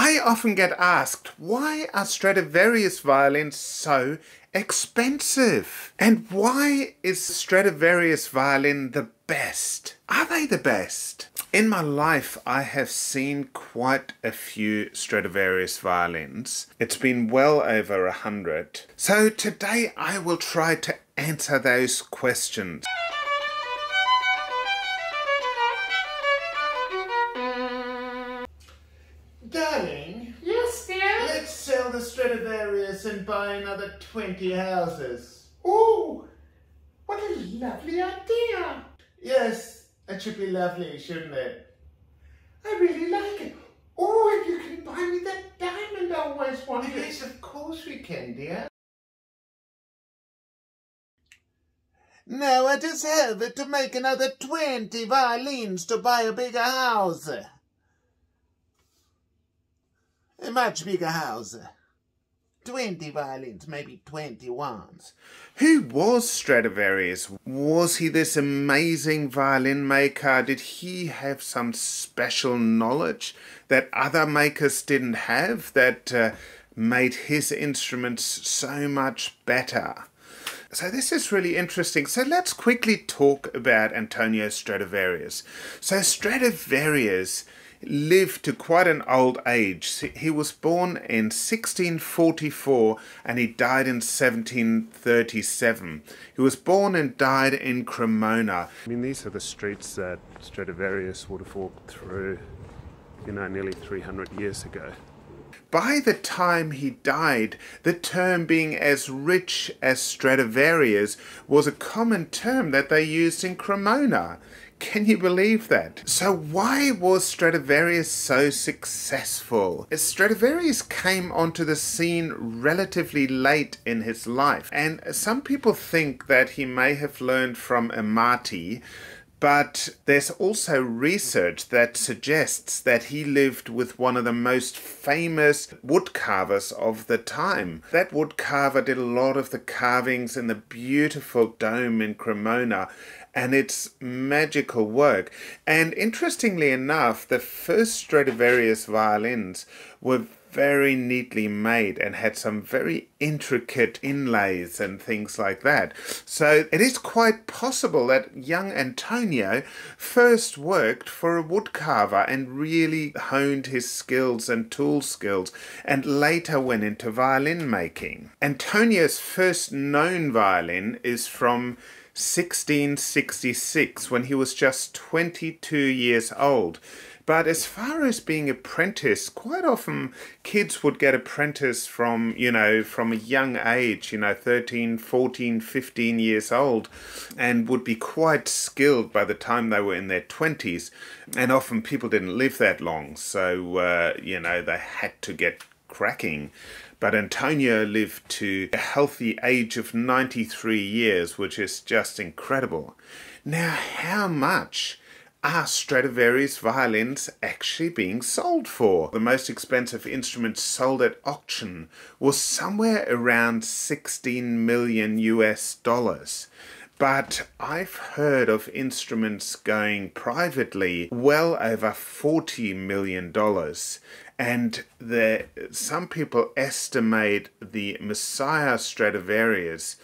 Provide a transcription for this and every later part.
I often get asked, why are Stradivarius violins so expensive? And why is Stradivarius violin the best? Are they the best? In my life, I have seen quite a few Stradivarius violins. It's been well over 100. So today I will try to answer those questions. Darling? Yes, dear? Let's sell the Stradivarius and buy another 20 houses. Oh, what a lovely idea. Yes, it should be lovely, shouldn't it? I really like it. Oh, if you can buy me that diamond I always wanted. Yes, of course we can, dear. Now I just have it to make another 20 violins to buy a bigger house. A much bigger house. 20 violins, maybe 21. Who was Stradivarius? Was he this amazing violin maker? Did he have some special knowledge that other makers didn't have that made his instruments so much better? So this is really interesting. So let's quickly talk about Antonio Stradivarius. So Stradivarius lived to quite an old age. He was born in 1644 and he died in 1737. He was born and died in Cremona. I mean, these are the streets that Stradivarius would have walked through, you know, nearly 300 years ago. By the time he died, the term being as rich as Stradivarius was a common term that they used in Cremona. Can you believe that? So why was Stradivarius so successful? Stradivarius came onto the scene relatively late in his life, and some people think that he may have learned from Amati, but there's also research that suggests that he lived with one of the most famous woodcarvers of the time. That woodcarver did a lot of the carvings in the beautiful dome in Cremona, and it's magical work. And interestingly enough, the first Stradivarius violins were very neatly made and had some very intricate inlays and things like that. So it is quite possible that young Antonio first worked for a woodcarver and really honed his skills and tool skills, and later went into violin making. Antonio's first known violin is from 1666, when he was just 22 years old. But as far as being apprenticed, quite often kids would get apprenticed from, you know, from a young age, you know, 13, 14, 15 years old, and would be quite skilled by the time they were in their 20s. And often people didn't live that long, so, you know, they had to get cracking. But Antonio lived to a healthy age of 93 years, which is just incredible. Now, how much are Stradivarius violins actually being sold for? The most expensive instrument sold at auction was somewhere around $16 million US. But I've heard of instruments going privately well over $40 million. And some people estimate the Messiah Stradivarius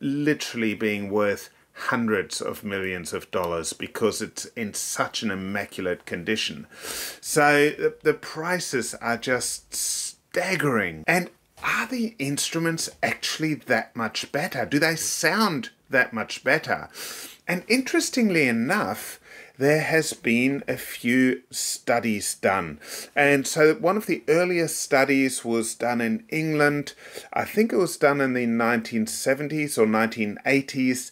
literally being worth hundreds of millions of dollars because it's in such an immaculate condition. So the prices are just staggering. And are the instruments actually that much better? Do they sound that much better? And interestingly enough, there has been a few studies done. And so one of the earliest studies was done in England. I think it was done in the 1970s or 1980s.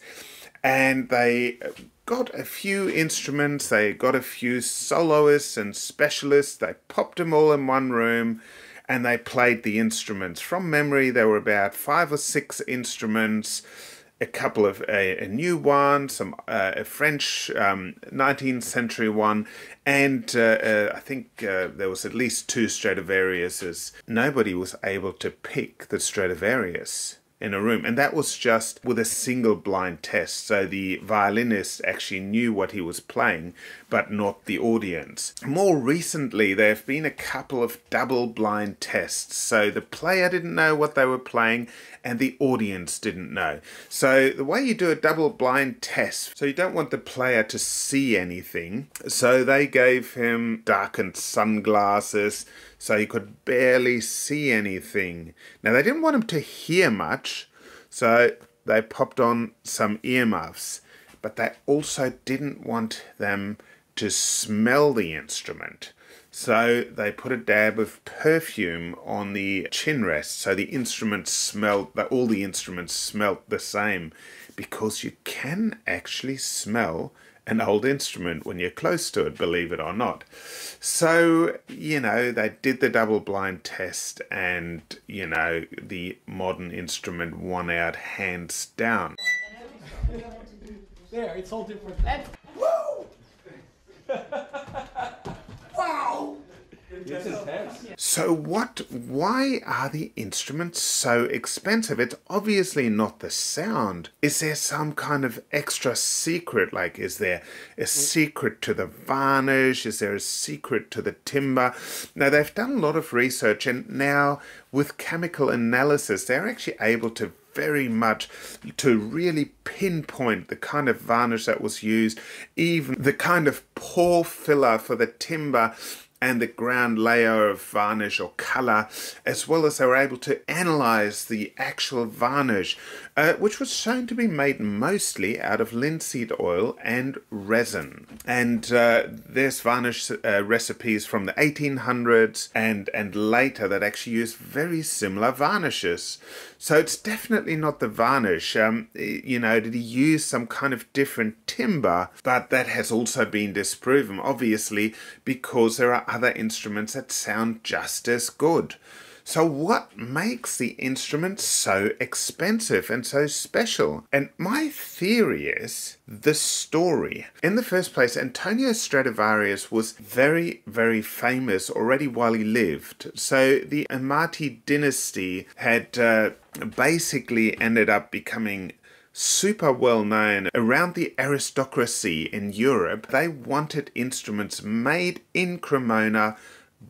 And they got a few instruments, they got a few soloists and specialists, they popped them all in one room, and they played the instruments. From memory, there were about 5 or 6 instruments, a couple of a new one, some a French 19th century one, and I think there was at least 2 Stradivariuses. Nobody was able to pick the Stradivarius. in a room, and that was just with a single blind test, so the violinist actually knew what he was playing but not the audience. More recently there have been a couple of double blind tests, so the player didn't know what they were playing and the audience didn't know. So the way you do a double blind test, so you don't want the player to see anything, so they gave him darkened sunglasses so he could barely see anything. Now they didn't want him to hear much, so they popped on some earmuffs, but they also didn't want them to smell the instrument. So they put a dab of perfume on the chin rest, so the instruments smelled, all the instruments smelt the same, because you can actually smell an old instrument when you're close to it, believe it or not. So, you know, they did the double blind test and, you know, the modern instrument won out hands down. There, it's all different. Woo! Wow! This is tense. So why are the instruments so expensive? It's obviously not the sound. Is there some kind of extra secret? Like, is there a secret to the varnish? Is there a secret to the timbre? Now, they've done a lot of research, and now with chemical analysis, they're actually able to very much to really pinpoint the kind of varnish that was used, even the kind of pore filler for the timbre, and the ground layer of varnish or colour, as well as they were able to analyse the actual varnish, which was shown to be made mostly out of linseed oil and resin. And there's varnish recipes from the 1800s and later that actually used very similar varnishes. So it's definitely not the varnish. You know, did he use some kind of different timbre? But that has also been disproven, obviously, because there are other instruments that sound just as good. So what makes the instrument so expensive and so special? And my theory is the story. In the first place, Antonio Stradivarius was very, very famous already while he lived. So the Amati dynasty had basically ended up becoming super well known around the aristocracy in Europe. They wanted instruments made in Cremona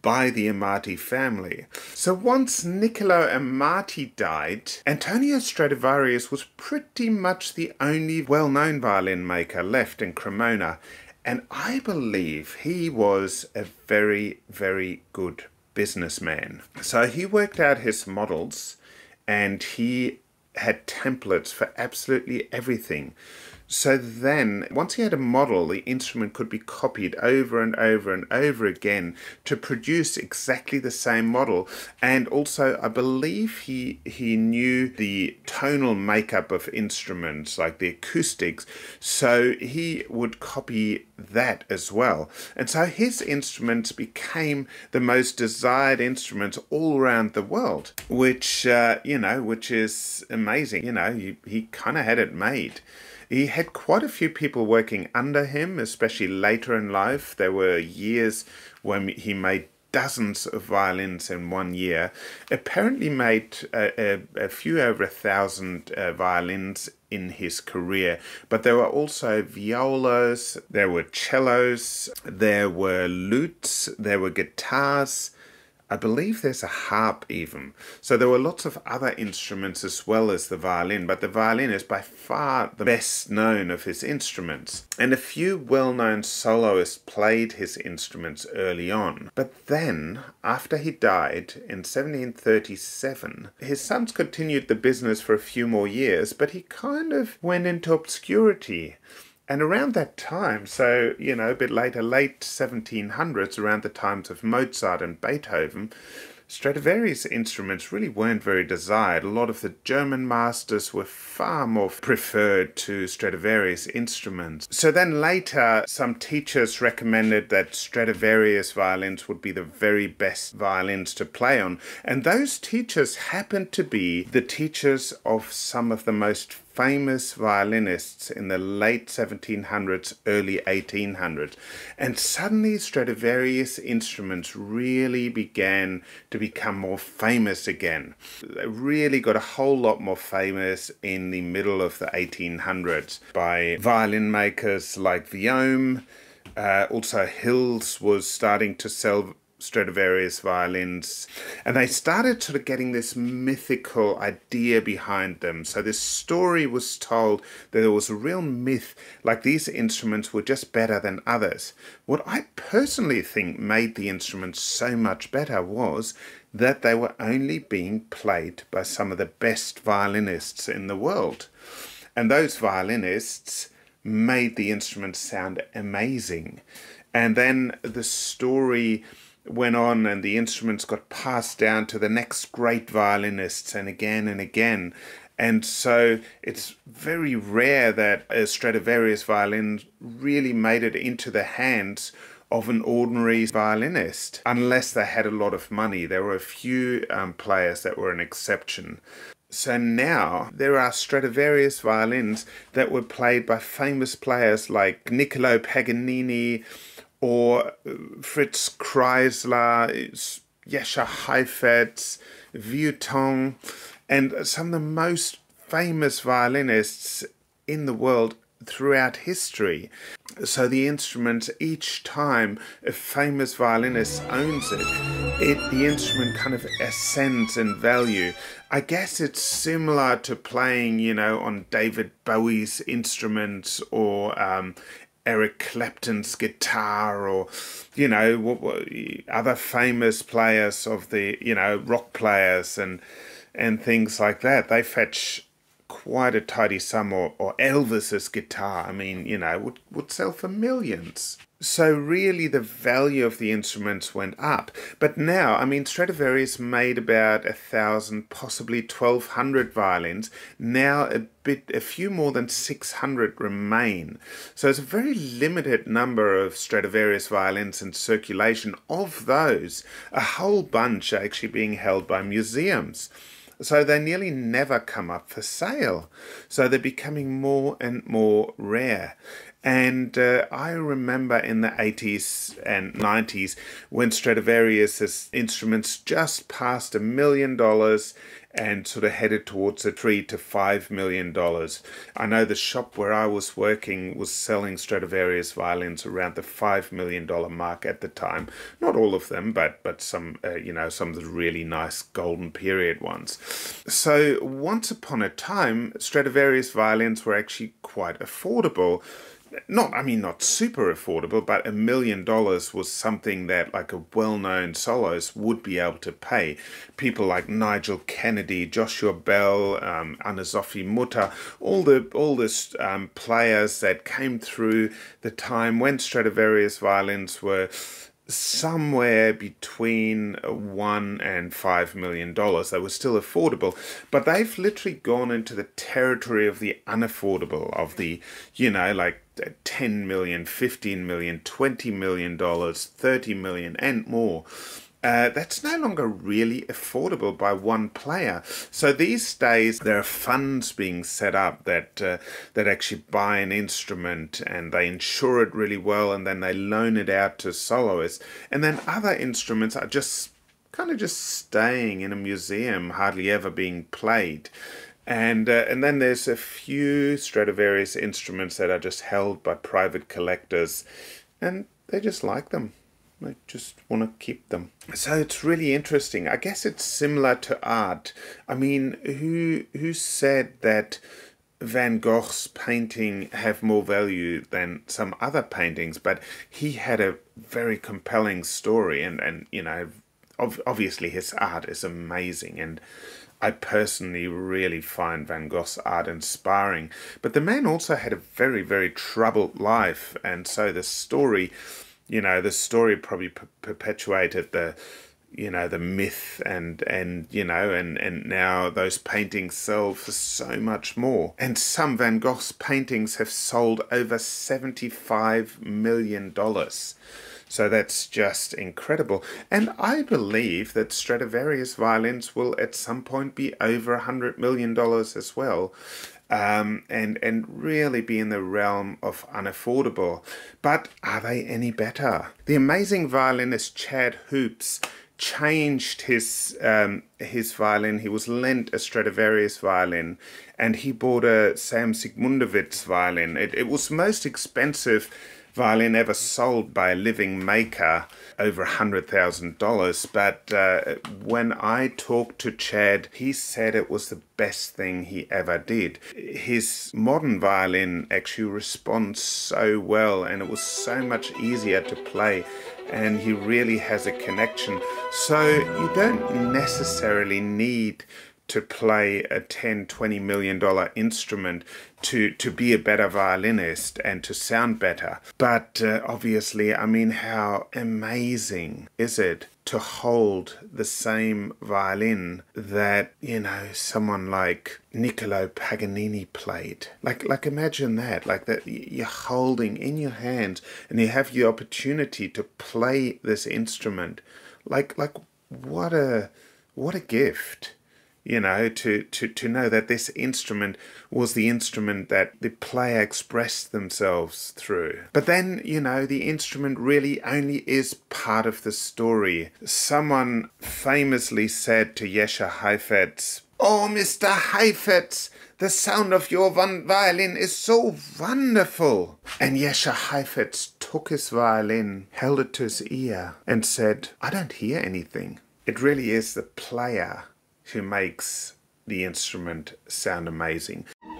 by the Amati family. So once Niccolo Amati died, Antonio Stradivarius was pretty much the only well-known violin maker left in Cremona, and I believe he was a very, very good businessman. So he worked out his models, and he had templates for absolutely everything. So then, once he had a model, the instrument could be copied over and over and over again to produce exactly the same model. And also, I believe he knew the tonal makeup of instruments, like the acoustics, so he would copy that as well. And so his instruments became the most desired instruments all around the world, which, you know, which is amazing. You know, he kind of had it made. He had quite a few people working under him, especially later in life. There were years when he made dozens of violins in one year. Apparently made a few over 1,000 violins in his career. But there were also violas, there were cellos, there were lutes, there were guitars. I believe there's a harp even. So there were lots of other instruments as well as the violin, but the violin is by far the best known of his instruments. And a few well-known soloists played his instruments early on. But then, after he died in 1737, his sons continued the business for a few more years, but he kind of went into obscurity. And around that time, so, you know, a bit later, late 1700s, around the times of Mozart and Beethoven, Stradivarius' instruments really weren't very desired. A lot of the German masters were far more preferred to Stradivarius' instruments. So then later, some teachers recommended that Stradivarius violins would be the very best violins to play on. And those teachers happened to be the teachers of some of the most famous violinists in the late 1700s, early 1800s, and suddenly Stradivarius instruments really began to become more famous again. They really got a whole lot more famous in the middle of the 1800s by violin makers like Vuillaume. Also Hills was starting to sell Stradivarius violins, and they started sort of getting this mythical idea behind them. So this story was told that there was a real myth, like these instruments were just better than others. What I personally think made the instruments so much better was that they were only being played by some of the best violinists in the world, and those violinists made the instruments sound amazing. And then the story went on and the instruments got passed down to the next great violinists, and again. And so it's very rare that a Stradivarius violin really made it into the hands of an ordinary violinist, unless they had a lot of money. There were a few players that were an exception. So now there are Stradivarius violins that were played by famous players like Niccolò Paganini, or Fritz Kreisler, Jascha Heifetz, Vuitton, and some of the most famous violinists in the world throughout history. So the instrument, each time a famous violinist owns it, the instrument kind of ascends in value. I guess it's similar to playing, you know, on David Bowie's instruments, or Eric Clapton's guitar, or, you know, other famous players of the, you know, rock players and things like that. They fetch quite a tidy sum, or Elvis's guitar, I mean, you know, would sell for millions. So really the value of the instruments went up. But now, I mean, Stradivarius made about 1,000, possibly 1,200 violins. Now a few more than 600 remain. So it's a very limited number of Stradivarius violins in circulation. Of those, a whole bunch are actually being held by museums. So they nearly never come up for sale. So they're becoming more and more rare. And I remember in the 80s and 90s when Stradivarius' instruments just passed $1 million and sort of headed towards the $3 to $5 million. I know the shop where I was working was selling Stradivarius violins around the $5 million mark at the time. Not all of them, but some, you know, some of the really nice golden period ones. So once upon a time, Stradivarius violins were actually quite affordable. Not, I mean, not super affordable, but $1 million was something that like a well-known soloist would be able to pay. People like Nigel Kennedy, Joshua Bell, Anne-Sophie Mutter, all the players that came through the time when Stradivarius violins were somewhere between $1 and $5 million. They were still affordable, but they've literally gone into the territory of the unaffordable, of the, you know, like $10 million, $15 million, $20 million, $30 million, and more. That's no longer really affordable by one player. So these days there are funds being set up that that actually buy an instrument, and they insure it really well, and then they loan it out to soloists, and then other instruments are just kind of staying in a museum, hardly ever being played. And then there's a few Stradivarius instruments that are just held by private collectors, and they just like them. They just want to keep them. So it's really interesting. I guess it's similar to art. I mean, who said that Van Gogh's painting have more value than some other paintings? But he had a very compelling story, and you know, obviously his art is amazing, and I personally really find Van Gogh's art inspiring. But the man also had a very, very troubled life, and so the story, you know, the story probably perpetuated the, you know, the myth, and you know, and now those paintings sell for so much more. And some Van Gogh's paintings have sold over $75 million. So that's just incredible. And I believe that Stradivarius violins will at some point be over $100 million as well. and really be in the realm of unaffordable. But are they any better? The amazing violinist Chad Hoopes changed his violin. He was lent a Stradivarius violin, and he bought a Sam Sigmundowicz violin. It was the most expensive violin ever sold by a living maker, over $100,000. But when I talked to Chad, he said it was the best thing he ever did. His modern violin actually responds so well, and it was so much easier to play, and he really has a connection. So you don't necessarily need to play a $10–20 million instrument to be a better violinist and to sound better. But obviously, I mean, how amazing is it to hold the same violin that, you know, someone like Niccolò Paganini played? Like imagine that, like that you're holding in your hands and you have the opportunity to play this instrument. Like what a gift. You know, to know that this instrument was the instrument that the player expressed themselves through. But then, you know, the instrument really only is part of the story. Someone famously said to Jascha Heifetz, "Oh, Mr. Heifetz, the sound of your violin is so wonderful." And Jascha Heifetz took his violin, held it to his ear, and said, "I don't hear anything." It really is the player who makes the instrument sound amazing. I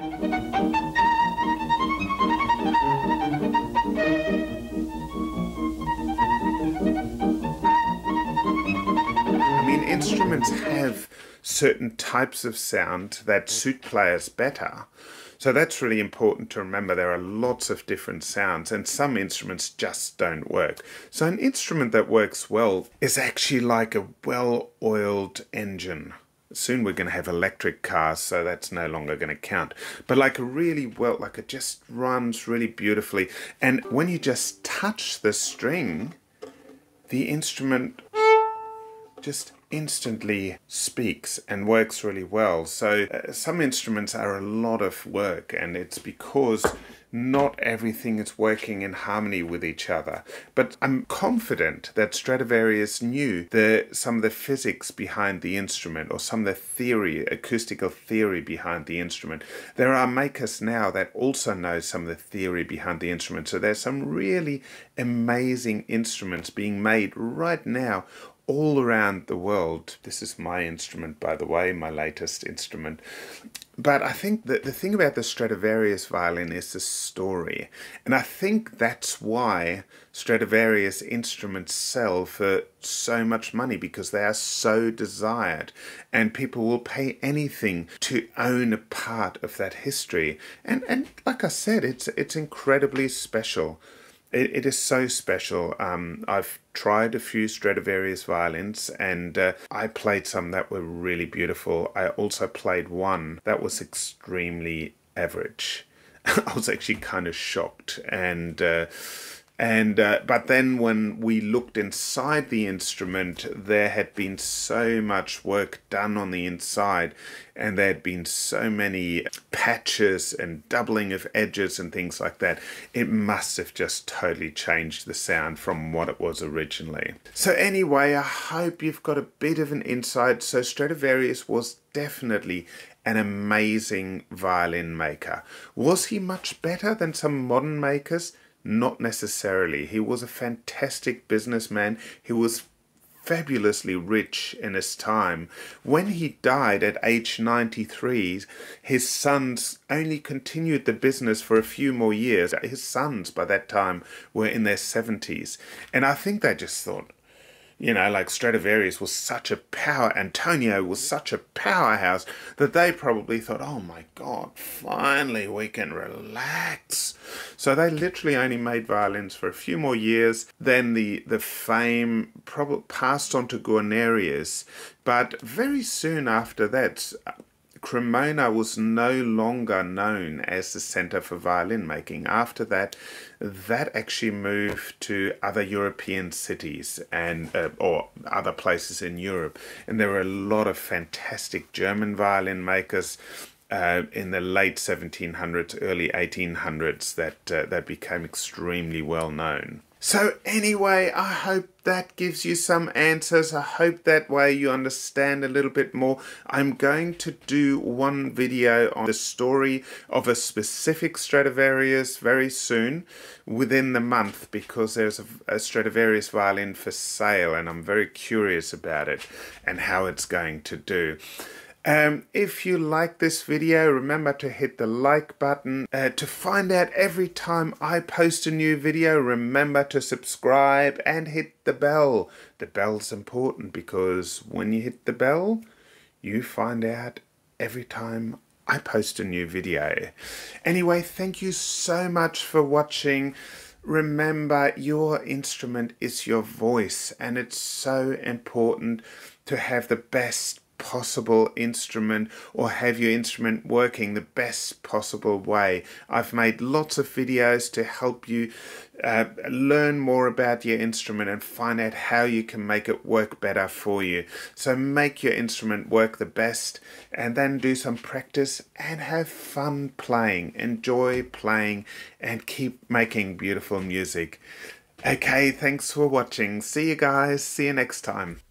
mean, instruments have certain types of sound that suit players better. So that's really important to remember. There are lots of different sounds, and some instruments just don't work. So an instrument that works well is actually like a well-oiled engine. Soon we're going to have electric cars, so that's no longer going to count. But like a really well, like it just runs really beautifully. And when you just touch the string, the instrument just instantly speaks and works really well. So some instruments are a lot of work, and it's because not everything is working in harmony with each other. But I'm confident that Stradivarius knew some of the physics behind the instrument, or some of the theory, acoustical theory behind the instrument. There are makers now that also know some of the theory behind the instrument. So there's some really amazing instruments being made right now all around the world. This is my instrument, by the way, my latest instrument. But I think that the thing about the Stradivarius violin is the story. And I think that's why Stradivarius instruments sell for so much money, because they are so desired. And people will pay anything to own a part of that history. And like I said, it's incredibly special. It is so special. I've tried a few Stradivarius violins, and I played some that were really beautiful. I also played one that was extremely average. I was actually kind of shocked. But then when we looked inside the instrument, there had been so much work done on the inside, and there had been so many patches and doubling of edges and things like that. It must have just totally changed the sound from what it was originally. So anyway, I hope you've got a bit of an insight. So Stradivarius was definitely an amazing violin maker. Was he much better than some modern makers? Not necessarily. He was a fantastic businessman. He was fabulously rich in his time. When he died at age 93, his sons only continued the business for a few more years. His sons by that time were in their 70s. And I think they just thought, you know, like Stradivarius was such a power, Antonio was such a powerhouse, that they probably thought, oh my God, finally we can relax. So they literally only made violins for a few more years. Then the fame probably passed on to Guarnerius. But very soon after that, Cremona was no longer known as the center for violin making. After that, that actually moved to other European cities and or other places in Europe. And there were a lot of fantastic German violin makers in the late 1700s, early 1800s, that became extremely well known. So anyway, I hope that gives you some answers. I hope that way you understand a little bit more. I'm going to do one video on the story of a specific Stradivarius very soon, within the month, because there's a Stradivarius violin for sale and I'm very curious about it and how it's going to do. If you like this video, remember to hit the like button. To find out every time I post a new video, remember to subscribe and hit the bell. The bell's important because when you hit the bell, you find out every time I post a new video. Anyway, thank you so much for watching. Remember, your instrument is your voice, and it's so important to have the best possible instrument, or have your instrument working the best possible way. I've made lots of videos to help you learn more about your instrument and find out how you can make it work better for you. So make your instrument work the best, and then do some practice and have fun playing. Enjoy playing and keep making beautiful music. Okay, thanks for watching. See you guys. See you next time.